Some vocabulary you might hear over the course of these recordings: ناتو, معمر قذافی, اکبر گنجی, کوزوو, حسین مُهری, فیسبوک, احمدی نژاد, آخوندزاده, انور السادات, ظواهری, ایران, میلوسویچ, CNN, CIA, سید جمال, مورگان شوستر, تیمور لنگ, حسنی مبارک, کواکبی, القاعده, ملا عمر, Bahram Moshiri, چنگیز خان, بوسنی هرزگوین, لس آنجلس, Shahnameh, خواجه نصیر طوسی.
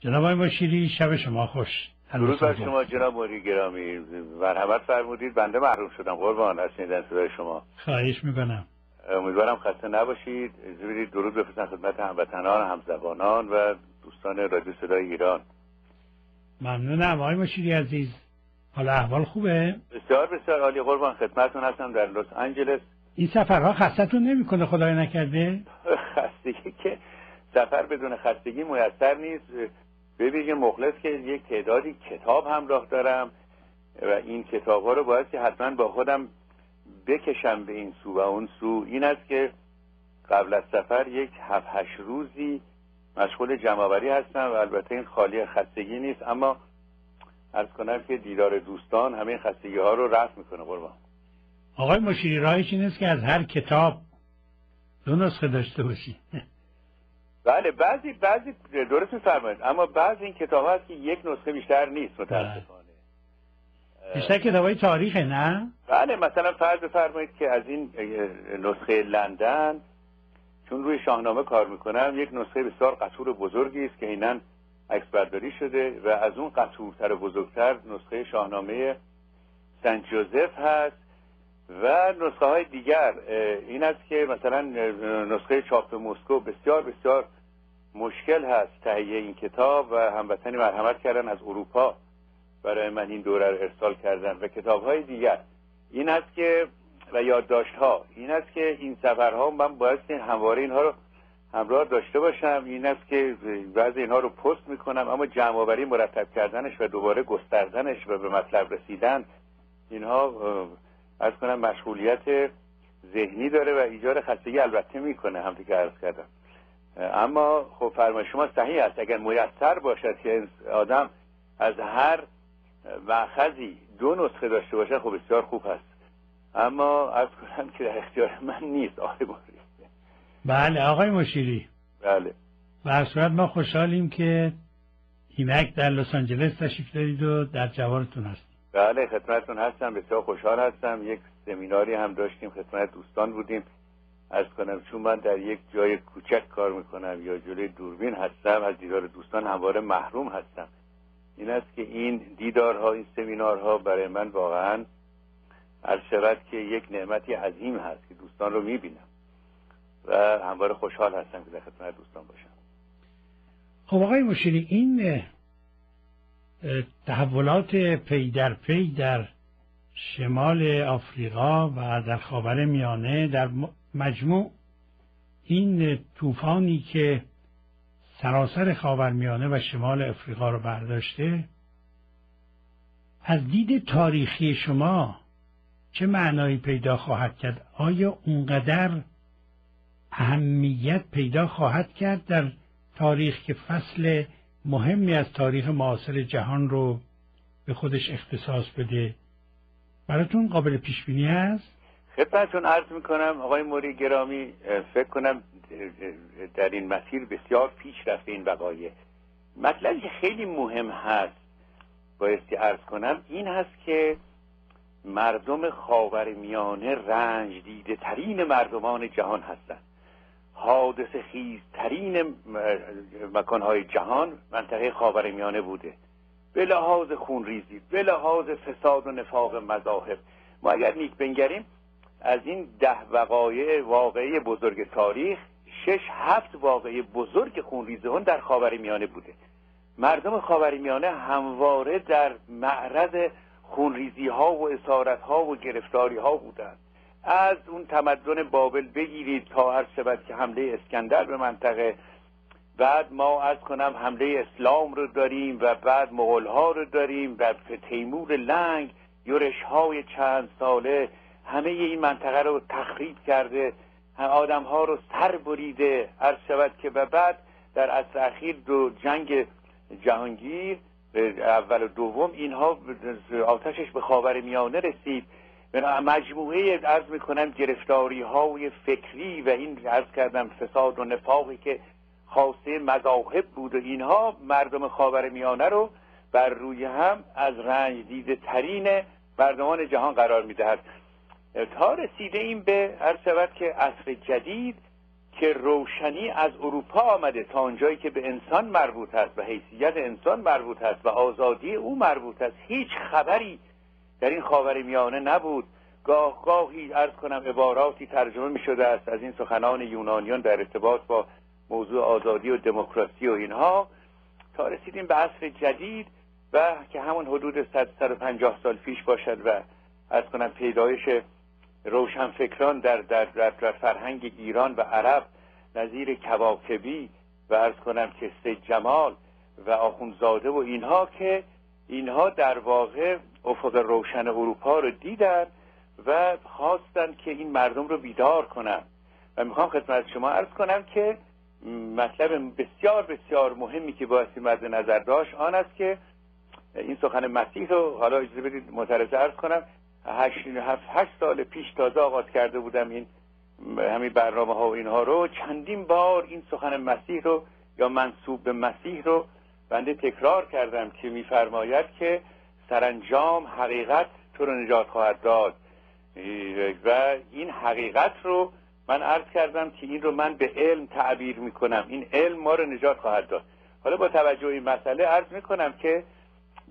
جناب آقای مشیری شب شما خوش. درود بر شما جناب موری گرامی، مرحمت فرمودید. بنده محروم شدم قربان از شنیدن صدای شما. خواهش میکنم. امیدوارم خسته نباشید. ببینید درود بفرستم خدمت هموطنان، همزبانان و دوستان رادیو صدای ایران. ممنونم آقای مشیری عزیز. حالا احوال خوبه؟ بسیار بسیار عالی قربان، خدمتتون هستم در لس آنجلس. این سفرها خستتون نمیکنه خدای نکرده؟ خستگی که سفر بدون خستگی میسر نیست. ببینید مخلص که یک تعدادی کتاب همراه دارم و این کتاب ها رو باید که حتما با خودم بکشم به این سو و اون سو. این است که قبل از سفر یک 7-8 روزی مشغول جمع‌آوری هستم و البته این خالی خستگی نیست، اما عرض کنم که دیدار دوستان همین خستگی ها رو رفع میکنه قربان. آقای مشیری راهش این است که از هر کتاب 2 نسخه داشته باشی. بله بعضی درست می‌فرمایید، اما بعضی این کتاب هست که یک نسخه بیشتر نیست متاسفانه. بیشتر کتابای تاریخه نه؟ بله مثلا فرض بفرمایید که از این نسخه لندن، چون روی شاهنامه کار میکنم، یک نسخه بسیار قطور بزرگی است که اینن عکسبرداری شده و از اون قطورتر و بزرگتر نسخه شاهنامه سنت جوزف هست و نسخه های دیگر. این است که مثلا نسخه چاپ مسکو بسیار بسیار مشکل هست تهیه این کتاب و هموطنی مرحمت کردن از اروپا برای من این دوره رو ارسال کردن و کتاب های دیگر. این است که و یادداشت ها، این است که این سفرها من باید همواره اینها رو همراه داشته باشم. این است که بعضی اینها رو پست میکنم، اما جمع آوری مرتب کردنش و دوباره گستردنش و به مطلب رسیدن اینها از کنم مشغولیت ذهنی داره و ایجاد خستگی البته میکنه همونطور که عرض کردم. اما خب فرمایش شما صحیح است، اگر میسر باشد که آدم از هر مأخذی 2 نسخه داشته باشه خب بسیار خوب هست، اما عرض کنم که در اختیار من نیست آقای مشیری. بله آقای مشیری. بله به هر صورت ما خوشحالیم که اینک در لس آنجلس تشریف دارید و در جوارتون هست. بله خدمتتون هستم، بسیار خوشحال هستم. یک سمیناری هم داشتیم خدمت دوستان بودیم. عرض کنم چون من در یک جای کوچک کار میکنم یا جلوی دوربین هستم، از دیدار دوستان همواره محروم هستم. این است که این دیدارها، این سمینارها برای من واقعا عرض شود که یک نعمتی عظیم هست که دوستان رو میبینم و همواره خوشحال هستم که در خدمت دوستان باشم. خب آقای مشیری این تحولات پی در پی در شمال آفریقا و در خاورمیانه در مجموع این طوفانی که سراسر خاورمیانه و شمال آفریقا رو برداشته از دید تاریخی شما چه معنایی پیدا خواهد کرد؟ آیا اونقدر اهمیت پیدا خواهد کرد در تاریخ که فصل مهمی از تاریخ معاصر جهان رو به خودش اختصاص بده؟ براتون قابل پیش بینی هست؟ خدمتتون عرض میکنم آقای موری گرامی، فکر کنم در این مسیر بسیار پیش رفته این وقایع. مطلبی که خیلی مهم هست بایستی عرض کنم این هست که مردم خاورمیانه رنج دیده ترین مردمان جهان هستند، حادثه خیزترین مکانهای جهان منطقه خاورمیانه بوده، به لحاظ خونریزی، به لحاظ فساد و نفاق مذاهب. ما اگر نیک بنگریم از این 10 وقایع واقعی بزرگ تاریخ 6-7 واقعی بزرگ خونریزی اون در خاورمیانه بوده. مردم خاورمیانه همواره در معرض خونریزی ها و اسارت ها و گرفتاری ها بودند، از اون تمدن بابل بگیرید تا هر شبت که حمله اسکندر به منطقه، بعد ما از کنم حمله اسلام رو داریم و بعد مغول ها رو داریم و تیمور لنگ، یورش های چند ساله همه این منطقه رو تخریب کرده، آدم ها رو سر بریده هر شبت که، و بعد در عصر اخیر 2 جنگ جهانگیر اول و دوم اینها آتشش به خاورمیانه رسید. مجموعه عرض میکنم گرفتاری های فکری و این عرض کردم فساد و نفاقی که خاصه مذاهب بود و اینها مردم خاورمیانه رو بر روی هم از رنج دیده ترین مردمان جهان قرار میدهد تا رسیده این به عرض شود که عصر جدید که روشنی از اروپا آمده تا آنجایی که به انسان مربوط است و حیثیت انسان مربوط است و آزادی او مربوط است، هیچ خبری در این خاورمیانه نبود. گاه گاهی عرض کنم عباراتی ترجمه می شده است از این سخنان یونانیان در ارتباط با موضوع آزادی و دموکراسی و اینها، تا رسیدیم به عصر جدید و که همون حدود 150 سال پیش باشد و عرض کنم پیدایش روشنفکران در فرهنگ ایران و عرب نظیر کواکبی و عرض کنم که سید جمال و آخوندزاده و اینها، که اینها در واقع افق روشن اروپا رو دیدن و خواستند که این مردم رو بیدار کنن. و میخوام خدمت شما عرض کنم که مطلب بسیار بسیار مهمی که بایستی مد نظر داشت آن است که این سخن مسیح رو، حالا اجازه بدید معترضه عرض کنم، 8 سال پیش تازه آغاز کرده بودم این همین برنامه ها و اینها رو، چندین بار این سخن مسیح رو یا منسوب به مسیح رو بنده تکرار کردم که میفرماید که سرانجام حقیقت تو رو نجات خواهد داد. و این حقیقت رو من عرض کردم که این رو من به علم تعبیر میکنم، این علم ما رو نجات خواهد داد. حالا با توجه این مسئله عرض میکنم که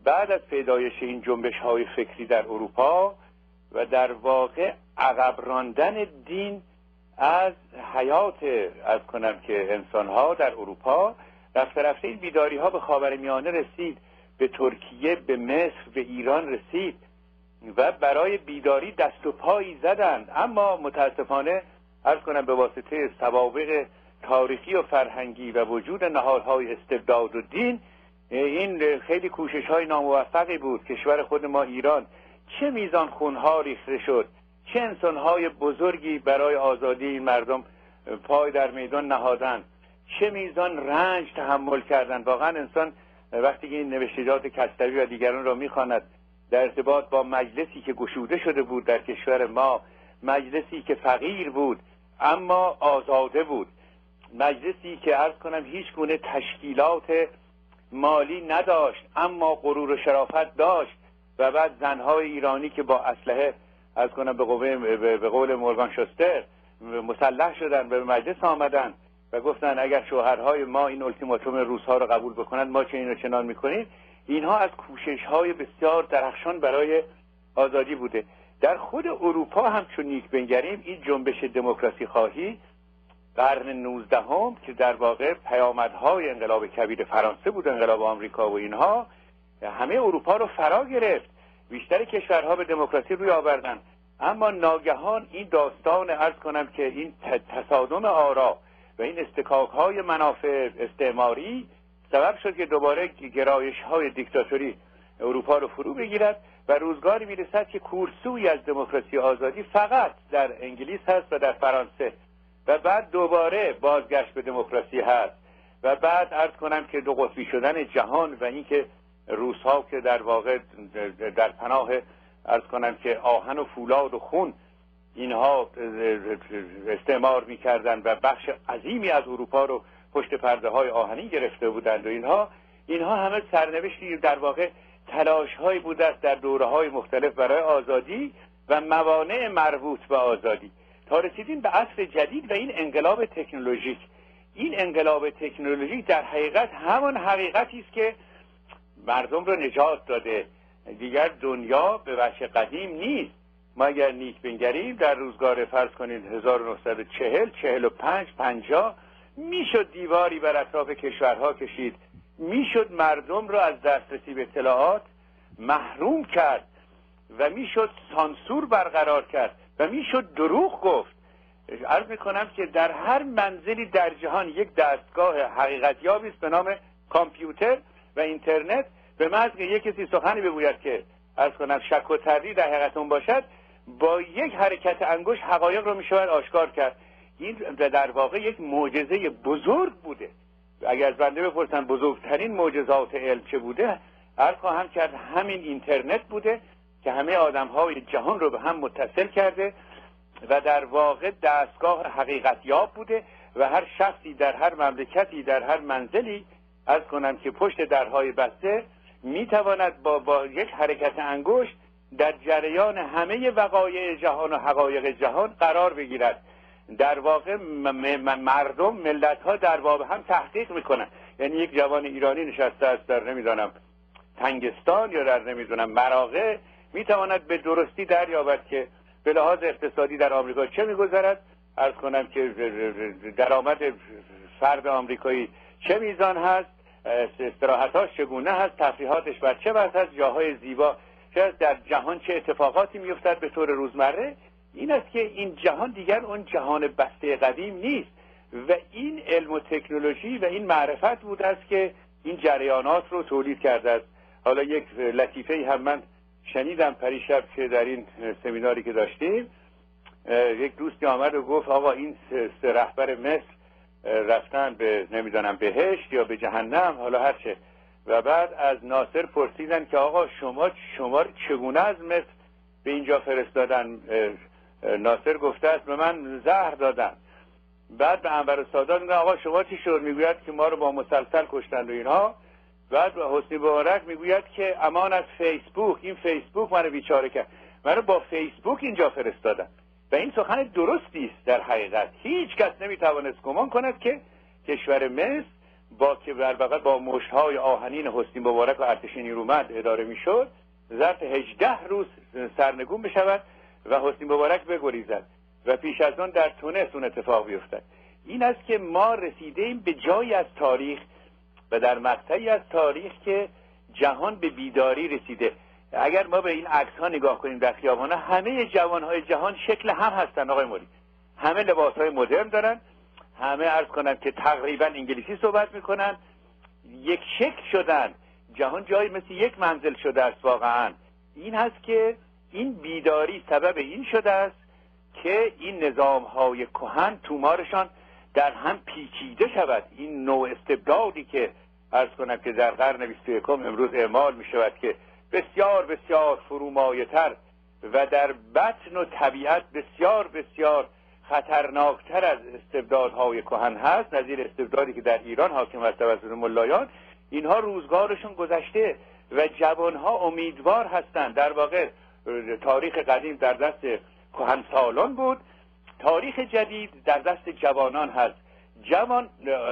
بعد از پیدایش این جنبش های فکری در اروپا و در واقع عقب راندن دین از حیات از کنم که انسان ها در اروپا، رفته رفته این بیداری ها به خاورمیانه رسید، به ترکیه، به مصر، به ایران رسید و برای بیداری دست و پایی زدند. اما متاسفانه عرض کنم به واسطه سوابق تاریخی و فرهنگی و وجود نهادهای استبداد و دین، این خیلی کوشش های ناموفقی بود. کشور خود ما ایران چه میزان خونها ریخته شد، چه انسانهای بزرگی برای آزادی این مردم پای در میدان نهادند، چه میزان رنج تحمل کردند. واقعا انسان وقتی که این نوشتجات کستوی و دیگران را میخواند در ارتباط با مجلسی که گشوده شده بود در کشور ما، مجلسی که فقیر بود اما آزاده بود، مجلسی که عرض کنم هیچ گونه تشکیلات مالی نداشت اما غرور و شرافت داشت، و بعد زنهای ایرانی که با اسلحه از کنم به قول مورگان شوستر مسلح شدن و به مجلس آمدن و گفتن اگر شوهرهای ما این التیماتوم روس‌ها رو قبول بکنند ما چنین و چنان میکنیم. اینها از کوشش‌های بسیار درخشان برای آزادی بوده. در خود اروپا هم چون نیک بنگریم، این جنبش دموکراسی خواهی قرن 19 که در واقع پیامدهای انقلاب کبیر فرانسه بود، انقلاب آمریکا و اینها، همه اروپا رو فرا گرفت، بیشتر کشورها به دموکراسی روی آوردن. اما ناگهان این داستان عرض کنم که این تصادم آرا و این استکاک‌های منافع استعماری سبب شد که دوباره گرایش‌های دیکتاتوری اروپا رو فرو بگیرد و روزگاری میرسد که کورسویی از دموکراسی آزادی فقط در انگلیس هست و در فرانسه، و بعد دوباره بازگشت به دموکراسی هست، و بعد عرض کنم که دو قطبی شدن جهان و اینکه روس‌ها که در واقع در پناه عرض کنم که آهن و فولاد و خون اینها استعمار می‌کردند و بخش عظیمی از اروپا رو پشت پرده‌های آهنی گرفته بودند و اینها همه سرنوشتی در واقع تلاش‌هایی بود است در دوره‌های مختلف برای آزادی و موانع مربوط به آزادی، تا رسیدیم به عصر جدید و این انقلاب تکنولوژیک. این انقلاب تکنولوژیک در حقیقت همان حقیقتی است که مردم رو نجات داده. دیگر دنیا به وجه قدیم نیست. ما اگر نیک بنگریم در روزگار فرض کنید 1940 45 50 میشد دیواری بر اطراف کشورها کشید، میشد مردم رو از دسترسی به اطلاعات محروم کرد و میشد سانسور برقرار کرد و میشد دروغ گفت. عرض میکنم که در هر منزلی در جهان یک دستگاه حقیقتیابی است به نام کامپیوتر و اینترنت، به محض که یک کسی سخنی بگوید که عرض کنم شک و تردید در حقیقت اون باشد، با یک حرکت انگشت حقایق رو میشود آشکار کرد. این در واقع یک معجزه بزرگ بوده. اگر از بنده بپرسن بزرگترین معجزات علم چه بوده، عرض خواهم کرد همین اینترنت بوده که همه آدم‌های جهان رو به هم متصل کرده و در واقع دستگاه حقیقتیاب بوده و هر شخصی در هر مملکتی در هر منزلی از کنم که پشت درهای بسته میتواند با یک حرکت انگشت در جریان همه وقایع جهان و حقایق جهان قرار بگیرد. در واقع مردم ملت ها در واقع هم تحقیق میکنن. یعنی یک جوان ایرانی نشسته است در نمیدانم تنگستان یا در نمیدونم مراغه، میتواند به درستی دریابد که به لحاظ اقتصادی در آمریکا چه میگذرد، عرض کنم که درآمد فرد آمریکایی چه میزان هست، استراحتاش چگونه هست، تفریحاتش بر چه وضع هست، جاهای زیبا در جهان چه اتفاقاتی میفتد به طور روزمره. این است که این جهان دیگر اون جهان بسته قدیم نیست و این علم و تکنولوژی و این معرفت بود است که این جریانات رو تولید کرده است. حالا یک لطیفه هم من شنیدم پریشب که در این سمیناری که داشتیم یک دوستی آمد و گفت آقا این سه رهبر مصر رفتن به نمیدانم بهشت یا به جهنم حالا هرچه، و بعد از ناصر پرسیدن که آقا شما چگونه از مصر به اینجا فرستادن؟ ناصر گفته است به من زهر دادن. بعد به انور السادات میگن آقا شما چی شد؟ میگوید که ما رو با مسلسل کشتند و اینها. بعد حسنی مبارک میگوید که امان از فیسبوک، این فیسبوک منو بیچاره کرد، منو با فیسبوک اینجا فرستادن. و این سخن درستی است. در حقیقت هیچ کس نمیتوانست گمان کند که کشور مصر با که با مشت‌های آهنین حسنی مبارک و ارتش نیرومند اداره میشد ظرف 18 روز سرنگون بشود و حسنی مبارک بگریزد و پیش از آن در تونس اون اتفاق بیفتد. این است که ما رسیدیم به جایی از تاریخ و در مقطعی از تاریخ که جهان به بیداری رسیده. اگر ما به این عکس ها نگاه کنیم در خیابان‌ها، همه جوانهای جهان شکل هم هستن آقای موری، همه لباس های مدرن دارن، همه عرض کنم که تقریبا انگلیسی صحبت میکنن، یک شکل شدن. جهان جایی مثل یک منزل شده است واقعا. این هست که این بیداری سبب این شده است که این نظام های کهن تومارشان در هم پیچیده شود. این نوع استبدادی که عرض کنم که در قرن 21 امروز اعمال می شود که بسیار بسیار فرومایه تر و در بطن و طبیعت بسیار بسیار خطرناکتر از استبدادهای کهن هست، نظیر استبدادی که در ایران حاکم است توسط ملایان. اینها روزگارشون گذشته و جوانها امیدوار هستند. در واقع تاریخ قدیم در دست کهنسالان بود، تاریخ جدید در دست جوانان هست. جوان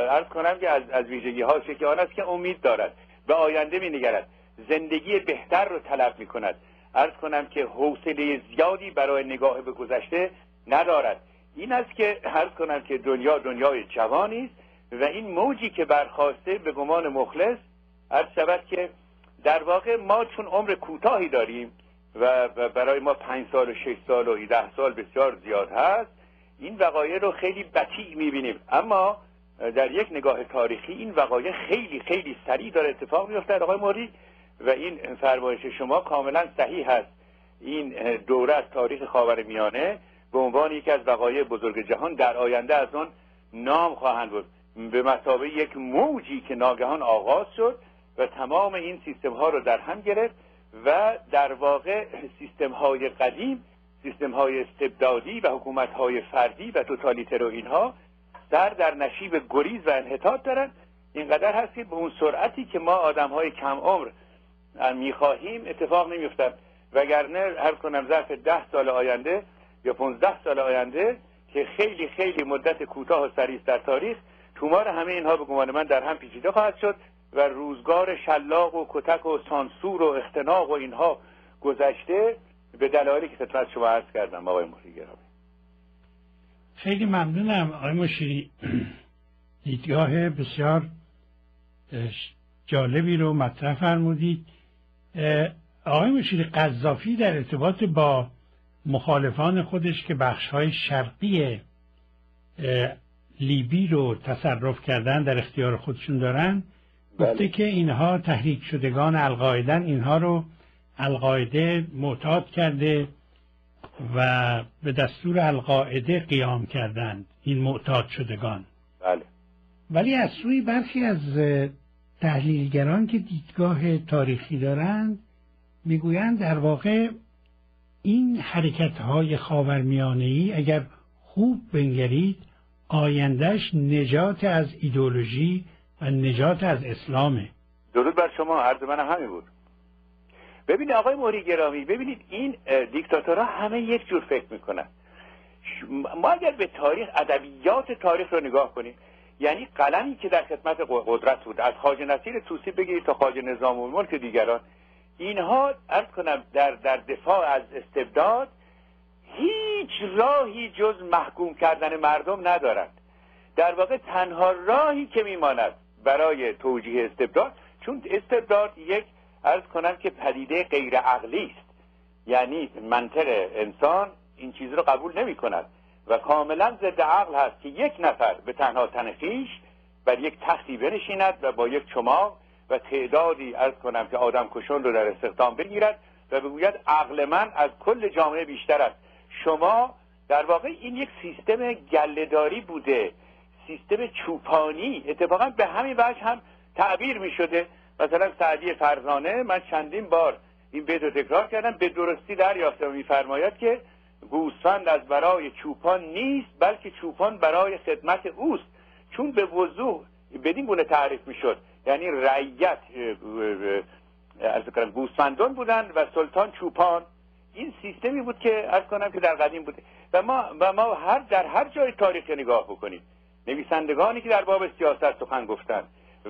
عرض کنم که از ویژگی ها شکل آن است که امید دارد، به آینده می نگرد، زندگی بهتر رو طلب می کند، عرض کنم که حوصله زیادی برای نگاه به گذشته ندارد. این است که عرض کنم که دنیای جوانی است و این موجی که برخاسته به گمان مخلص عرض شود که در واقع ما چون عمر کوتاهی داریم و برای ما 5 سال و 6 سال و 10 سال بسیار زیاد هست، این وقایع رو خیلی بطیع میبینیم. اما در یک نگاه تاریخی این وقایع خیلی خیلی سریع داره اتفاق میافتد آقای موری، و این فرمایش شما کاملا صحیح هست. این دوره از تاریخ خاورمیانه به عنوان یکی از وقایع بزرگ جهان در آینده از آن نام خواهند برد، به مثابه یک موجی که ناگهان آغاز شد و تمام این سیستم ها رو در هم گرفت و در واقع سیستم های قدیم، سیستم های استبدادی و حکومت های فردی و توتالیتر و اینها در نشیب گریز و انحطاط دارن. اینقدر هست که به اون سرعتی که ما آدم های کم عمر میخواهیم اتفاق نمیفتد، وگرنه هر کنم ظرف 10 سال آینده یا 15 سال آینده که خیلی خیلی مدت کوتاه و سریع در تاریخ، تومار همه اینها به گمان من در هم پیچیده خواهد شد و روزگار شلاق و کتک و سانسور و اختناق و اینها گذشته، به دلایلی که خدمت شما عرض کردم آقای مشیری گرامی. خیلی ممنونم آقای مشیری، دیدگاه بسیار جالبی رو مطرح فرمودید. آقای مشیری، قذافی در ارتباط با مخالفان خودش که بخش‌های شرقی لیبی رو تصرف کردن در اختیار خودشون دارن، گفته که اینها تحریک شدگان القاعده، اینها رو القاعده معتاد کرده و به دستور القاعده قیام کردند این معتاد شدگان. بله. ولی از سوی برخی از تحلیلگران که دیدگاه تاریخی دارند میگویند در واقع این حرکت‌های خاورمیانه‌ای اگر خوب بنگرید آیندهش نجات از ایدئولوژی و نجات از اسلامه. درود بر شما، عرض من همین بود. ببینید آقای موری گرامی، ببینید این دیکتاتورها همه یک جور فکر میکنن. ما اگر به تاریخ، ادبیات تاریخ رو نگاه کنیم، یعنی قلمی که در خدمت قدرت بود، از خواجه نصیر طوسی بگیرید تا خواجه نظام الملک دیگران، اینها عرض کنم در دفاع از استبداد هیچ راهی جز محکوم کردن مردم ندارند. در واقع تنها راهی که میماند برای توجیه استبداد، چون استبداد یک عرض کنم که پدیده غیر عقلی است، یعنی منطق انسان این چیز رو قبول نمی کند و کاملا ضد عقل هست که یک نفر به تنها تنخیش بر یک تختی بنشیند و با یک چماق و تعدادی عرض کنم که آدم کشون رو در استخدام بگیرد و بگوید عقل من از کل جامعه بیشتر است. شما در واقع این یک سیستم گله‌داری بوده، سیستم چوپانی، اتفاقا به همین وجه هم تعبیر می شده. مثلا سعدی فرزانه، من چندین بار این بیت رو تکرار کردم، به درستی دریافتم، میفرماید که گوسفند از برای چوپان نیست بلکه چوپان برای خدمت اوست، چون به وضوح بدین گونه تعریف میشد، یعنی رعیت از گوسفندان بودن و سلطان چوپان. این سیستمی بود که عرض کنم که در قدیم بوده و ما در هر جای تاریخ نگاه بکنیم، نویسندگانی که در باب سیاست سخن گفتن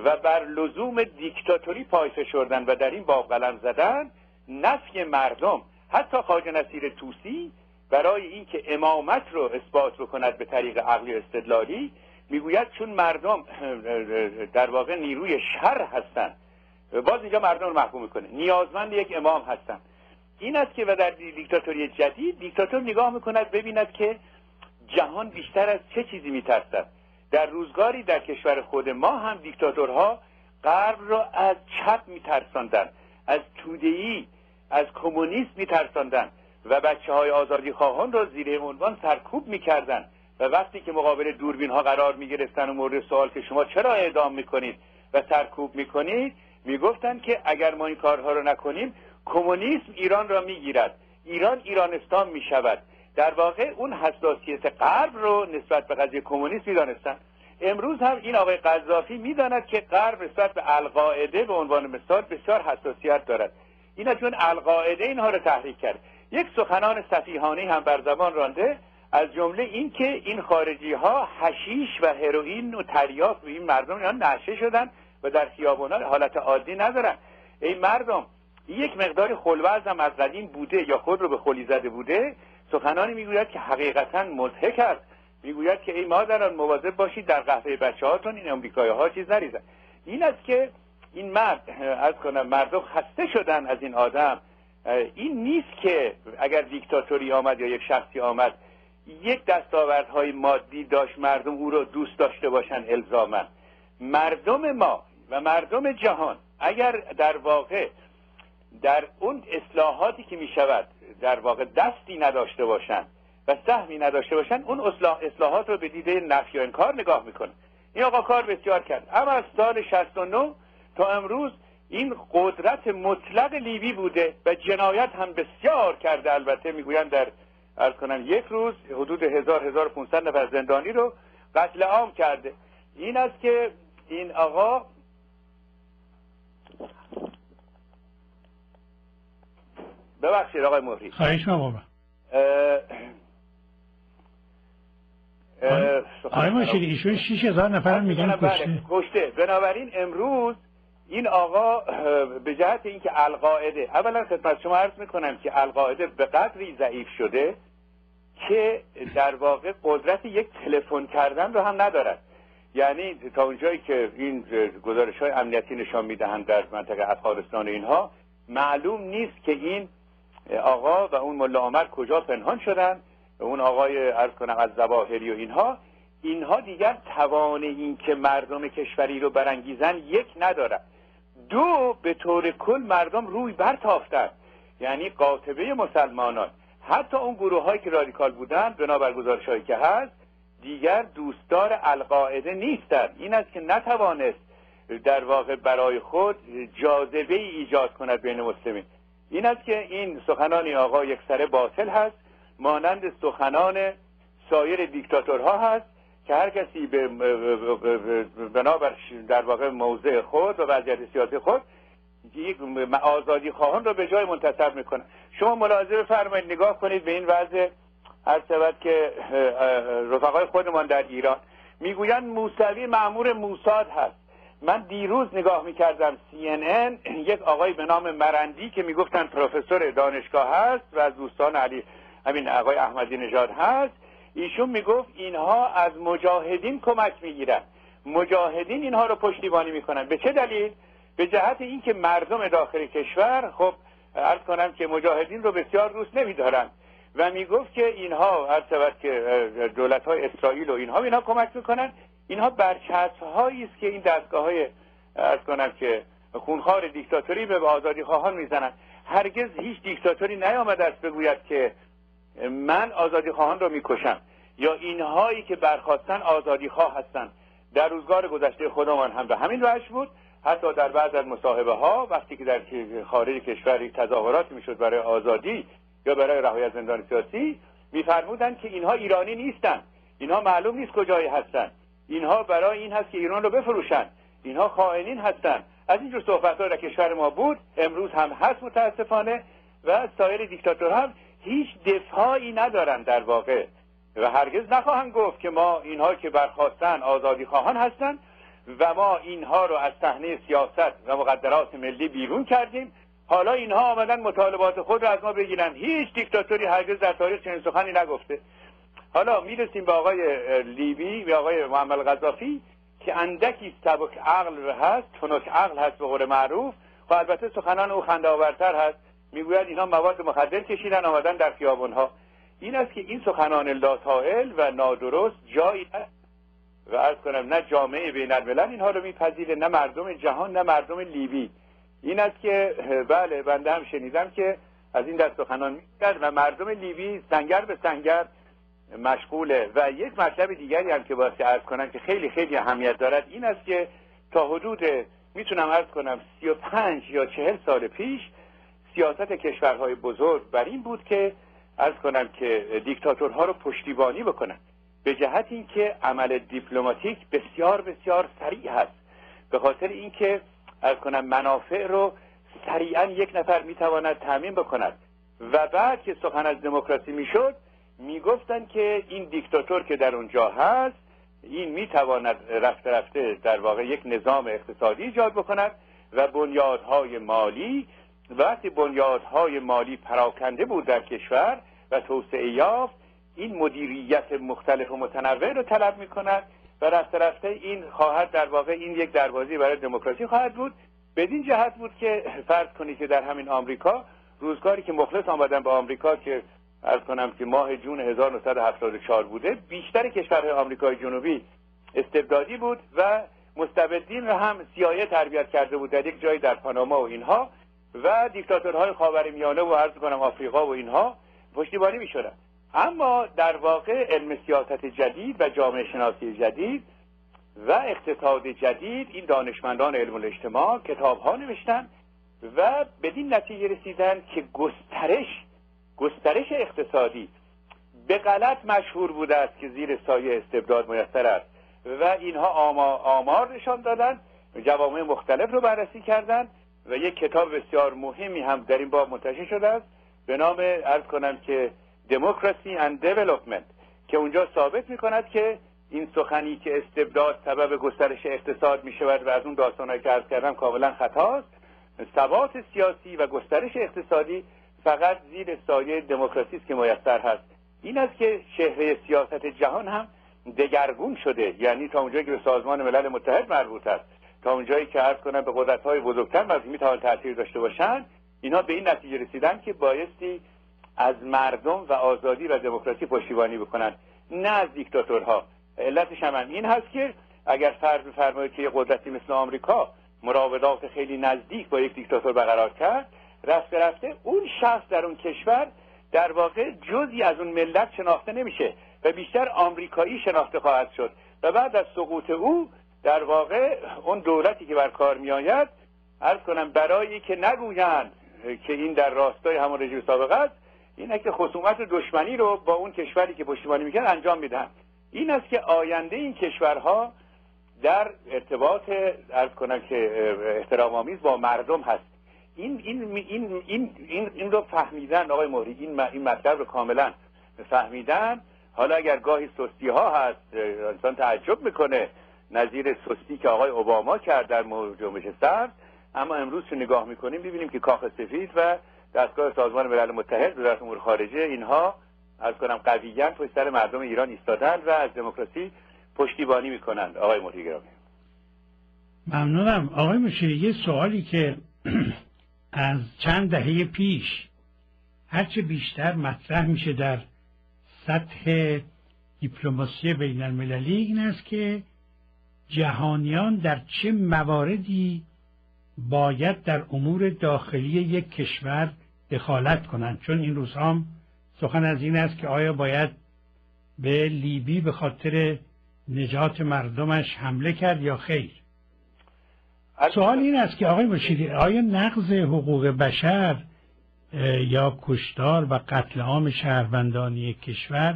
و بر لزوم دیکتاتوری پای فشردن و در این باب قلم زدن، نفی مردم، حتی خواجه نصیر طوسی برای اینکه امامت رو اثبات بکند به طریق عقلی استدلالی میگوید چون مردم در واقع نیروی شر هستند، باز اینجا مردم رو محکوم میکنه، نیازمند یک امام هستند. این است که و در دیکتاتوری جدید دیکتاتور نگاه میکند ببیند که جهان بیشتر از چه چیزی میترسد. در روزگاری در کشور خود ما هم دیکتاتورها غرب را از چپ میترساندن، از توده‌ای، از کمونیسم میترساندن و بچه های آزادیخواهان را زیر عنوان سرکوب میکردن و وقتی که مقابل دوربین ها قرار میگرفتن و مورد سوال که شما چرا اعدام میکنید و سرکوب میکنید، میگفتن که اگر ما این کارها را نکنیم کمونیسم ایران را میگیرد، ایران ایرانستان میشود. در واقع اون حساسیت غرب رو نسبت به قضیه کمونیسم میدانستن. امروز هم این آقای قذافی میداند که غرب نسبت به القاعده به عنوان مثال بسیار حساسیت دارد، اینا چون القاعده اینها رو تحریک کرد. یک سخنان سفیهانه هم بر زبان رانده، از جمله این که این خارجی ها حشیش و هروئین و تریاک به این مردم اینا نشه شدن و در خیابان حالت عادی ندارن. ای مردم، یک مقدار خلوت هم از قدیم بوده یا خود رو به خلی زده بوده. سخنانی میگوید که حقیقتا مضحک است، میگوید که ای مادران مواظب باشید در قهوه بچه‌هاتون این آمریکایی‌ها چیز نریزن. این است که این مرد از کنم مردم خسته شدن از این آدم. این نیست که اگر دیکتاتوری آمد یا یک شخصی آمد یک دستاوردهای مادی داشت مردم او را دوست داشته باشن الزاماً. مردم ما و مردم جهان اگر در واقع در اون اصلاحاتی که می شود در واقع دستی نداشته باشن و سهمی نداشته باشن، اون اصلاحات رو به دیده نفی و انکار نگاه میکنه. این آقا کار بسیار کرد، اما از سال 69 تا امروز این قدرت مطلق لیبی بوده و جنایت هم بسیار کرده. البته میگویند در عرض کنم یک روز حدود 1000-1500 نفر زندانی رو قتل عام کرده. این است که این آقا ببخشید آقای مهری، خواهش می‌کنم. آقای مهری ایشون 6000 نفر میگن کشته. بنابراین امروز این آقا به جهت اینکه القاعده، اولا خدمت شما عرض میکنم که القاعده به قدری ضعیف شده که در واقع قدرت یک تلفن کردن رو هم ندارد. یعنی تا اونجایی که این گزارش‌های امنیتی نشان میدهند در منطقه افغانستان اینها معلوم نیست که این آقا و اون ملا عمر کجا پنهان شدن. اون آقای عرض کنم از ظواهری و اینها دیگر توان این که مردم کشوری رو برانگیزن یک ندارن، دو به طور کل مردم روی برتافتن. یعنی قاطبه مسلمانان، حتی اون گروه هایی که رادیکال بودن بنابر گزارش هایی که هست دیگر دوستدار القاعده نیستن. این است که نتوانست در واقع برای خود جاذبه ای ایجاد کند بین مسلمین. این است که این سخنان آقا یک سره باطل هست، مانند سخنان سایر دیکتاتورها هست که هر کسی به بنابر در واقع موضع خود و وضعیت سیاسی خود یک آزادی خواهان را به جای منتصب میکنه. شما ملاحظه بفرمایید، نگاه کنید به این وضع هر شود که رفقای خودمان در ایران میگویند موسوی مأمور موساد هست. من دیروز نگاه میکردم CNN، یک آقای به نام مرندی که میگفتن پروفسور دانشگاه هست و از دوستان علی همین آقای احمدی نژاد هست، ایشون میگفت اینها از مجاهدین کمک میگیرن، مجاهدین اینها رو پشتیبانی میکنن. به چه دلیل؟ به جهت اینکه مردم داخل کشور خب عرض کنم که مجاهدین رو بسیار دوست نمیدارن و میگفت که اینها عرض شود که دولت های اسرائیل و اینها اینا کمک میکنن. اینها برچسب هایی است که این دستگاه های عرض کنم که خونخوار دیکتاتوری به آزادی خواهان میزنن. هرگز هیچ دیکتاتوری نیامده است بگوید که من آزادی خواهان رو میکشم یا اینهایی که برخاستن آزادی خواه هستن. در روزگار گذشته خودمان هم به همین وجه بود. حتی در بعض از مصاحبه ها وقتی که در خارج کشور تظاهرات میشد برای آزادی یا برای رهایی از زندان سیاسی، میفرمودند که اینها ایرانی نیستن، اینها معلوم نیست کجایی هستن، اینها برای این هست که ایران رو بفروشن، اینها خائنین هستن. از اینجور صحبت‌ها در کشور ما بود، امروز هم هست متاسفانه. و سایر دیکتاتورها هم هیچ دفاعی ندارن در واقع و هرگز نخواهند گفت که ما اینها که برخاستن آزادی خواهان هستن و ما اینها رو از صحنه سیاست و مقدرات ملی بیرون کردیم، حالا اینها آمدن مطالبات خود رو از ما بگیرن. هیچ دیکتاتوری هرگز در تاریخ چنین سخنی نگفته. حالا میرسیم به آقای لیبی و آقای معمر قذافی که اندکی سبک عقل هست، تنک عقل هست به قول معروف. و البته سخنان او خنده‌آورتر هست. میگوید اینها مواد مخدر کشیدن آمدن در خیابان‌ها. این است که این سخنان لاتائل و نادرست جایی و عرض کنم نه جامعه بین‌الملل اینها رو میپذیره، نه مردم جهان، نه مردم لیبی. این است که بله بنده هم شنیدم که از این دست سخنان میگن و مردم لیبی سنگر به سنگر مشغوله. و یک مطلب دیگری هم که باید عرض کنم که خیلی خیلی اهمیت دارد این است که تا حدود میتونم عرض کنم 35 یا 40 سال پیش سیاست کشورهای بزرگ بر این بود که عرض کنم که دیکتاتورها رو پشتیبانی بکنن، به جهت اینکه عمل دیپلماتیک بسیار بسیار سریع هست، به خاطر اینکه عرض کنم منافع رو سریعا یک نفر میتواند تامین بکند. و بعد که سخن از دموکراسی میشد میگفتن که این دیکتاتور که در اونجا هست این میتواند رفته رفته در واقع یک نظام اقتصادی ایجاد بکند و بنیادهای مالی. وقتی بنیادهای مالی پراکنده بود در کشور و توسعه یافت، این مدیریت مختلف و متنوع رو طلب میکند و رفته رفته این خواهد در واقع این یک دروازه برای دموکراسی خواهد بود. بدین جهت بود که فرض کنید که در همین آمریکا روزگاری که مخلص آمدن به آمریکا که عرض کنم که ماه جون 1974 بوده، بیشتر کشورهای آمریکای جنوبی استبدادی بود و مستبدین رو هم CIA تربیت کرده بود در یک جایی در پاناما و اینها، و دیکتاتورهای خاورمیانه و عرض کنم آفریقا و اینها پشتیبانی می‌شدن. اما در واقع علم سیاست جدید و جامعه شناسی جدید و اقتصاد جدید، این دانشمندان علم الاجتماع کتاب‌ها نوشتن و بدین نتیجه رسیدن که گسترش اقتصادی به غلط مشهور بوده است که زیر سایه استبداد میسر است و اینها آمار نشان دادن، جوامع مختلف رو بررسی کردند و یک کتاب بسیار مهمی هم در این باب منتشر شده است به نام عرض کنم که دموکراسی اند دیولپمنت که اونجا ثابت میکند که این سخنی که استبداد سبب گسترش اقتصاد می شود و از اون داستانهایی که عرض کردم کاملا خطاست. ثبات سیاسی و گسترش اقتصادی فقط زیر سایه دموکراسی است که میسر هست. این است که چهره سیاست جهان هم دگرگون شده، یعنی تا اونجایی که به سازمان ملل متحد مربوط است، تا اونجایی که عرض کنم به قدرت‌های بزرگتر از میتوان تاثیر داشته باشند، اینا به این نتیجه رسیدن که بایستی از مردم و آزادی و دموکراسی پشتیبانی بکنند، نه از دیکتاتورها. علتش هم این هست که اگر فرض بفرمایید که یک قدرتی مثل آمریکا مراودات خیلی نزدیک با یک دیکتاتور برقرار کرد، رفته رفته اون شخص در اون کشور در واقع جزئی از اون ملت شناخته نمیشه و بیشتر آمریکایی شناخته خواهد شد و بعد از سقوط او در واقع اون دولتی که بر کار می آید عرض کنم برای که نگویند که این در راستای همون رژیم سابقه است، اینه که خصومت دشمنی رو با اون کشوری که پشتیبانی میکنه انجام میدن. این است که آینده این کشورها در ارتباط عرض کنم که احترام‌آمیز با مردم هست. این رو فهمیدن آقای مهری، این مطلب رو کاملا فهمیدن. حالا اگر گاهی سستی ها هست، انسان تعجب میکنه، نظیر سستی که آقای اوباما کرد در جنبش سبز، اما امروز که نگاه میکنیم ببینیم که کاخ سفید و دستگاه سازمان ملل متحد وزارت امور خارجه، اینها عرض کنم قویاً پشت سر مردم ایران ایستادند و از دموکراسی پشتیبانی میکنند. آقای مطیع گرامی، ممنونم. آقای مشیری، یه سوالی که از چند دهه پیش هرچه بیشتر مطرح میشه در سطح دیپلماسی بین المللی این است که جهانیان در چه مواردی باید در امور داخلی یک کشور دخالت کنند، چون این روزها سخن از این است که آیا باید به لیبی به خاطر نجات مردمش حمله کرد یا خیر. سوال این است که آقای مشیری، آیا نقض حقوق بشر یا کشتار و قتل عام شهروندان یک کشور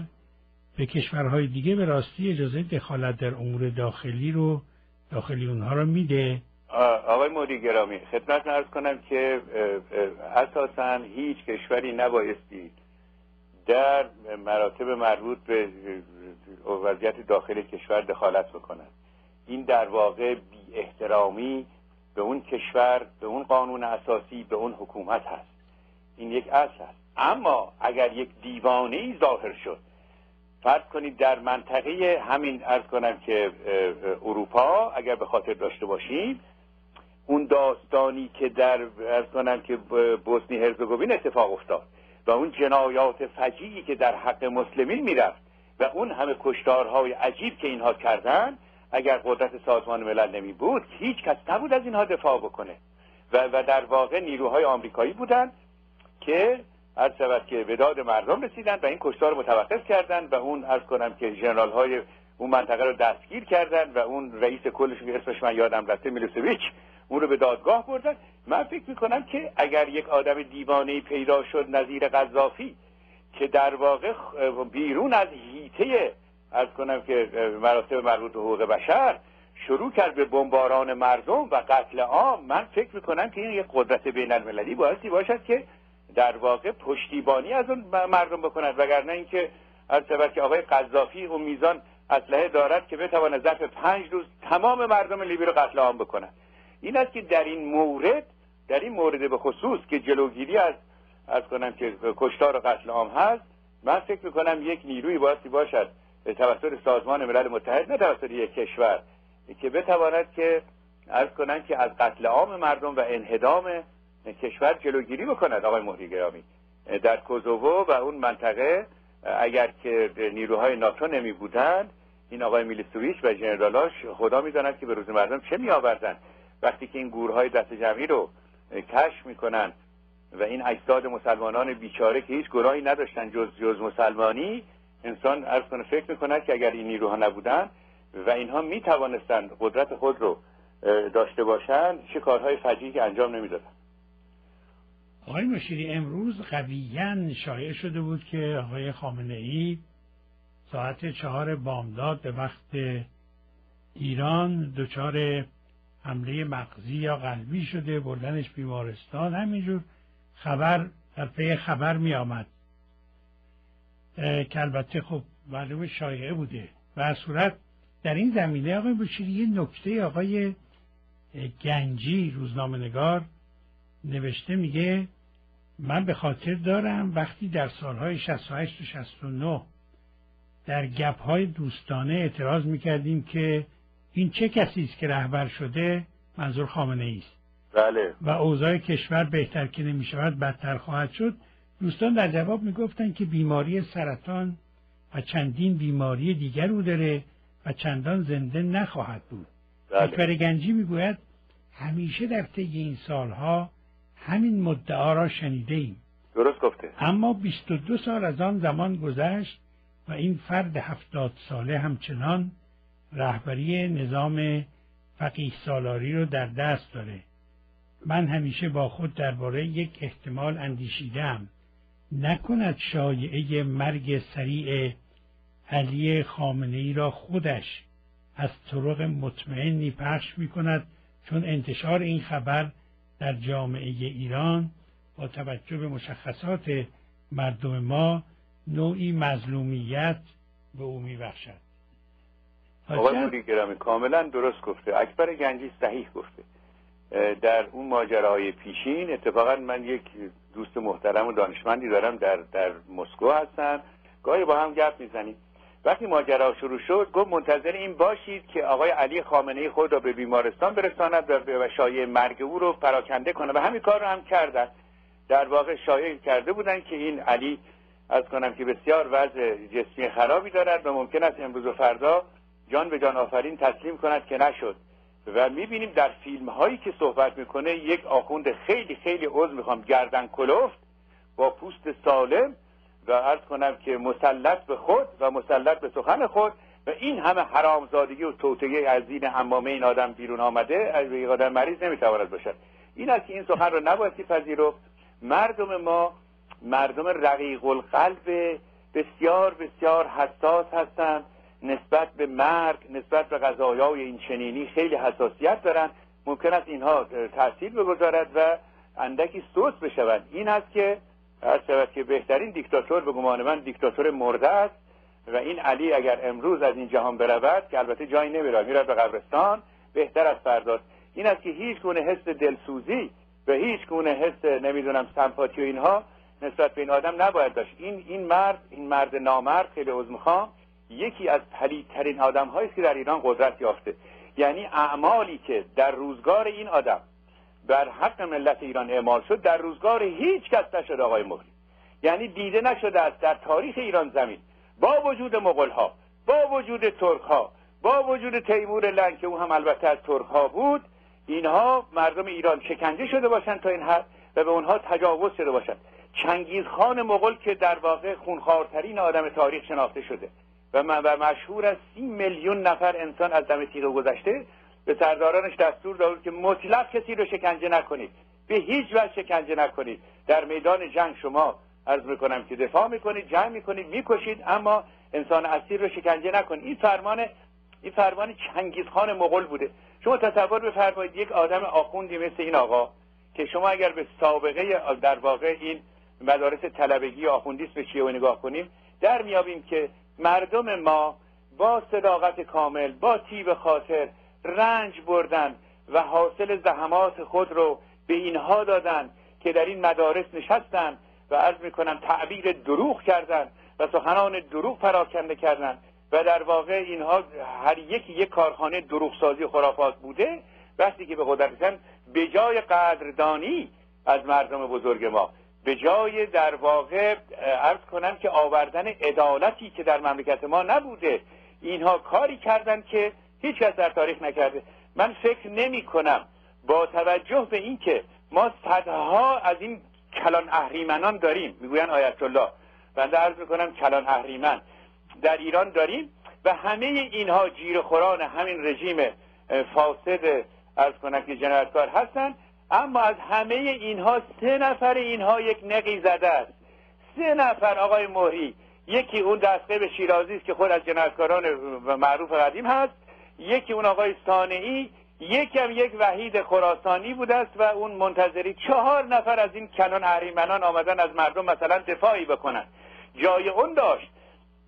به کشورهای دیگه به راستی اجازه دخالت در امور داخلی اونها رو میده؟ آقای مدیر گرامی، خدمت عرض کنم که اساساً هیچ کشوری نبایستی در مراتب مربوط به وضعیت داخلی کشور دخالت بکند. این در واقع بی احترامی به اون کشور، به اون قانون اساسی، به اون حکومت هست. این یک اصل است. اما اگر یک دیوانه‌ای ظاهر شد، فرض کنید در منطقه همین عرض کنم که اروپا، اگر به خاطر داشته باشیم اون داستانی که در عرض کنم که بوسنی هرزگوین اتفاق افتاد و اون جنایات فجیعی که در حق مسلمین میرفت و اون همه کشتارهای عجیب که اینها کردن، اگر قدرت سازمان ملل نمی بود هیچ کس نبود از اینها دفاع بکنه و در واقع نیروهای آمریکایی بودن که عرض شود که به داد مردم رسیدن و این کشتار رو متوقف کردن و اون عرض کنم که ژنرال های اون منطقه رو دستگیر کردن و اون رئیس کلش که اسمش من یادم رفته، میلوسویچ، اون رو به دادگاه بردن. من فکر میکنم که اگر یک آدم دیوانه‌ای پیدا شد نظیر قذافی که در واقع بیرون از هیته عرض کنم که مراتب مربوط به حقوق بشر شروع کرد به بمباران مردم و قتل عام، من فکر میکنم که این یک قدرت بین المللی بایستی باشد که در واقع پشتیبانی از اون مردم بکند، وگرنه اینکه البته که آقای قذافی اون میزان اسلحه دارد که بتواند ظرف 5 روز تمام مردم لیبی رو قتل عام بکند. این است که در این مورد به خصوص که جلوگیری از کنم که کشتار و قتل عام هست، من فکر میکنم یک نیروی بایستی باشد توسط سازمان ملل متحد، نه توسط یک کشور، که بتواند که عرض کنم که از قتل عام مردم و انهدام کشور جلوگیری بکند. آقای مهری گرامی، در کوزوو و اون منطقه اگر که نیروهای ناتو نمی بودند، این آقای میلوسویچ و ژنرالاش خدا میدانند که به روز مردم چه میآوردند. وقتی که این گورهای دست جمعی رو کشف میکنند و این اجساد مسلمانان بیچاره که هیچ گناهی نداشتن جز مسلمانی، انسان عرض کنه فکر میکند که اگر این نیروها نبودند و اینها می توانستند قدرت خود رو داشته باشند، چه کارهای فجیعی که انجام نمیدادند. آقای مشیری، امروز قویاً شایع شده بود که آقای خامنه‌ای ساعت 4 بامداد به وقت ایران دچار حمله مغزی یا قلبی شده، بردنش بیمارستان، همینجور خبر در پی خبر می آمد که البته خب معلوم شایعه بوده. و از صورت در این زمینه آقای مشیری، یه نکته آقای گنجی روزنامه‌نگار نوشته، میگه من به خاطر دارم وقتی در سالهای 68 و 69 در گپ‌های دوستانه اعتراض میکردیم که این چه کسی است که رهبر شده، منظور خامنه‌ای است، بله، و اوضاع کشور بهتر که نمیشود بدتر خواهد شد، دوستان در جواب میگفتن که بیماری سرطان و چندین بیماری دیگر او داره و چندان زنده نخواهد بود. اکبر گنجی میگوید همیشه در طی این سالها همین مدعا را شنیده ایم. درست گفته. اما 22 سال از آن زمان گذشت و این فرد 70 ساله همچنان رهبری نظام فقیه سالاری رو در دست داره. من همیشه با خود درباره یک احتمال اندیشیدم، نکند شایعه مرگ سریع علی خامنه‌ای را خودش از طرق مطمئنی پخش می‌کند، چون انتشار این خبر در جامعه ایران با توجه به مشخصات مردم ما نوعی مظلومیت به او میبخشد. آقای موری گرامی کاملا درست گفته، اکبر گنجی صحیح گفته. در اون ماجراهای پیشین اتفاقا من یک دوست محترم و دانشمندی دارم در مسکو هستن، گاهی با هم گپ میزنیم. وقتی ماجرا شروع شد گفت منتظر این باشید که آقای علی خامنه‌ای خود را به بیمارستان برساند و شایعه مرگ او رو پراکنده کنه، و همین کار رو هم کردن. در واقع شایعه کرده بودن که این علی از کنم که بسیار وضع جسمی خرابی دارد و ممکن است امروز و فردا جان به جان آفرین تسلیم کند، که نشد. و میبینیم در فیلم هایی که صحبت میکنه یک آخوند خیلی عذر میخوام گردن کلفت با پوست سالم و عرض کنم که مسلط به خود و مسلط به سخن خود و این همه حرامزادگی و توطئه از دین عمامه این آدم بیرون آمده، از یک آدم مریض نمیتواند باشد. این است که این سخن رو نباید پذیرفت. مردم ما مردم رقیق القلب بسیار بسیار حساس هستند، نسبت به مرگ، نسبت به قضایای این چنینی خیلی حساسیت دارند. ممکن است اینها تاثیر بگذارد و اندکی سوس بشود. این است که هر شود که بهترین دیکتاتور به گمان من دیکتاتور مرده است و این علی اگر امروز از این جهان برود، که البته جایی نمیرود، میرود به قبرستان، بهتر از فرداست. این است که هیچ گونه حس دلسوزی و هیچ گونه حس نمیدونم سمپاتی و اینها نسبت به این آدم نباید داشت. این مرد نامرد خیلی عذر میخوام، یکی از پلیدترین آدم هایی که در ایران قدرت یافته. یعنی اعمالی که در روزگار این آدم بر حق ملت ایران اعمال شد در روزگار هیچ کس نشد آقای مهری، یعنی دیده نشده است در تاریخ ایران زمین. با وجود مغول ها، با وجود ترک ها، با وجود تیمور لنگ که او هم البته از ترک ها بود، اینها مردم ایران شکنجه شده باشند تا این حد و به اونها تجاوز شده باشند. چنگیز خان مغول که در واقع خونخوارترین آدم تاریخ شناخته شده و مشهور از 30 میلیون نفر انسان از دم تیغ گذشته، به سردارانش دستور داد که مطلق کسی رو شکنجه نکنید، به هیچ وجه شکنجه نکنید. در میدان جنگ شما عرض میکنم که دفاع میکنید، جنگ میکنید، میکشید، اما انسان اسیر رو شکنجه نکنید. این فرمان چنگیز خان مغول بوده. شما تصور بفرمایید یک آدم آخوندی مثل این آقا که شما اگر به سابقه در واقع این مدارس طلبگی آخوندیسم چیه و نگاه کنیم، در میابیم که مردم ما با صداقت کامل، با طیب خاطر رنج بردن و حاصل زحمات خود رو به اینها دادن که در این مدارس نشستن و عرض میکنم تعبیر دروغ کردن و سخنان دروغ پراکنده کردن و در واقع اینها هر یکی یک کارخانه دروغ سازی و خرافات بوده. وقتی که به قدرتن، به جای قدردانی از مردم بزرگ ما، به جای در واقع عرض کنم که آوردن عدالتی که در مملکت ما نبوده، اینها کاری کردن که هیچ کس در تاریخ نکرده. من فکر نمی کنم با توجه به این که ما صدها از این کلان اهریمنان داریم، میگوین آیت الله، بنده عرض میکنم کلان اهریمن در ایران داریم و همه اینها جیرخوران همین رژیم فاسد عرض کنم که جنایتکار هستن. اما از همه اینها 3 نفر اینها یک نقی زده است. 3 نفر آقای مهری، یکی اون دستقیب شیرازی است که خود از جنایتکاران معروف قدیم هست، یکی اون آقای صانعی، یکی هم یک وحید خراسانی بوده است و اون منتظری. 4 نفر از این کلان اهریمنان آمدن از مردم مثلا دفاعی بکنن. جای اون داشت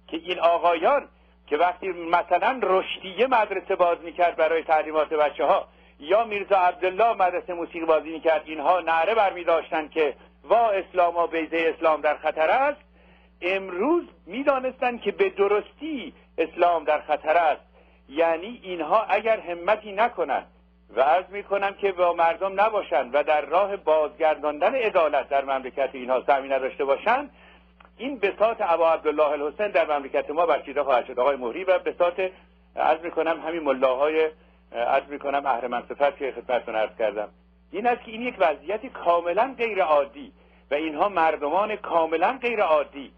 که این آقایان که وقتی مثلا رشدیه مدرسه باز میکرد برای تعلیمات بچه ها، یا میرزا عبدالله مدرسه موسیقی بازی میکرد، اینها نعره برمی داشتن که وا اسلام و بیضه اسلام در خطر است. امروز میدانستن که به درستی اسلام در خطر است. یعنی اینها اگر همتی نکنند و عرض میکنم که با مردم نباشند و در راه بازگرداندن عدالت در مملکت اینها سهمی نداشته باشند، این بساط ابا عبدالله الحسین در مملکت ما برچیده خواهد شد آقای مهری. و بساط عرض میکنم همین ملاهای عرض میکنم اهرمن صفت که خدمتتون عرض کردم، این است که این یک وضعیت کاملا غیر عادی و اینها مردمان کاملا غیر عادی،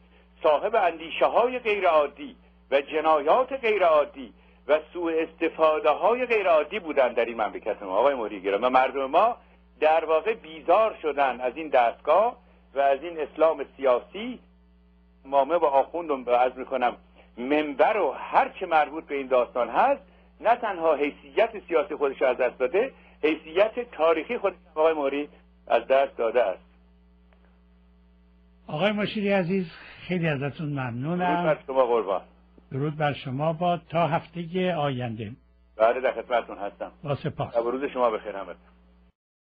صاحب اندیشه های غیر عادی و جنایات غیر عادی و سوء استفاده های غیر عادی بودن در این مملکت ما آقای مهری گرامی. و مردم ما در واقع بیزار شدن از این دستگاه و از این اسلام سیاسی. مامه و آخوند و عرض میکنم منبر و هر چه مربوط به این داستان هست، نه تنها حیثیت سیاسی خودش از دست داده، حیثیت تاریخی خودش آقای مهری از دست داده است. آقای مشیری عزیز خیلی ازتون ممنونم. درود بر شما قربان. درود بر شما. با تا هفته آینده. بله در خدمتتون هستم. با سپاس. روز شما بخیر همتون.